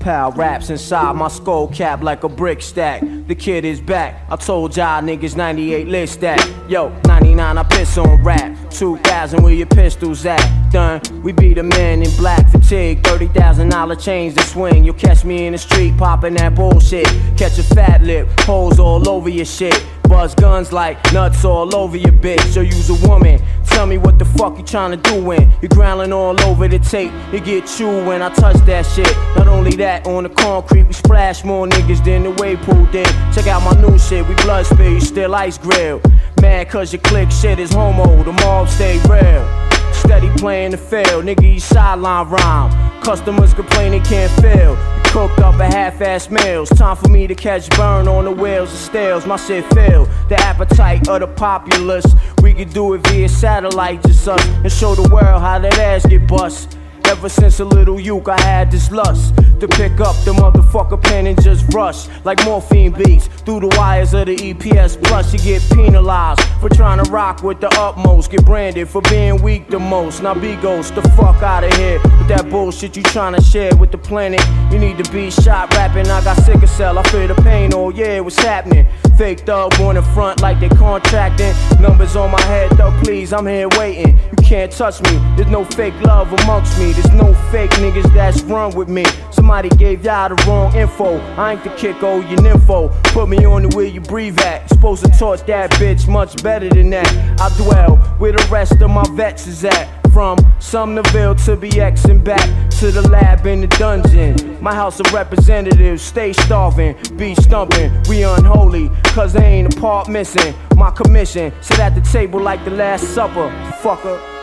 Pal raps inside my skull cap like a brick stack. The kid is back. I told y'all niggas 98 list that. Yo, 99 I piss on rap. 2000 where your pistols at? Done, we be the man in black fatigue. $30,000 chains to swing. You'll catch me in the street popping that bullshit. Catch a fat lip, holes all over your shit. Buzz guns like nuts all over your bitch. So you's a woman, tell me what the fuck you tryna do when you're growling all over the tape. You get chewed when I touch that shit. Not only that, on the concrete we splash more niggas than the wave pool did. Check out my new shit, we blood spill, you still ice grill. Mad cause your click shit is homo, the mob stay real. Steady playing the field, nigga you sideline rhyme. Customers complain they can't fill. Cooked up a half-ass meals. Time for me to catch burn on the wheels and stairs. My shit filled the appetite of the populace. We could do it via satellite, just us, and show the world how that ass get bust. Ever since a little uke, I had this lust to pick up the motherfucker pen and just rush like morphine beats through the wires of the EPS. Plus, you get penalized for trying to rock with the utmost. Get branded for being weak the most. Now be ghost the fuck out of here with that bullshit you trying to share with the planet. You need to be shot rapping. I got sickle cell. I feel the pain. Oh yeah, what's happening? Fake thug on the front like they contracting. Numbers on my head though, please. I'm here waiting. You can't touch me. There's no fake love amongst me. There's no fake niggas that's run with me. Somebody gave y'all the wrong info. I ain't the kick, oh, your nympho. Put me on the way you breathe at. Supposed to torch that bitch much better than that. I dwell where the rest of my vets is at. From Sumnerville to BX and back to the lab in the dungeon. My house of representatives stay starving, be stumping. We unholy, cause there ain't a part missing. My commission, sit at the table like the Last Supper, fucker.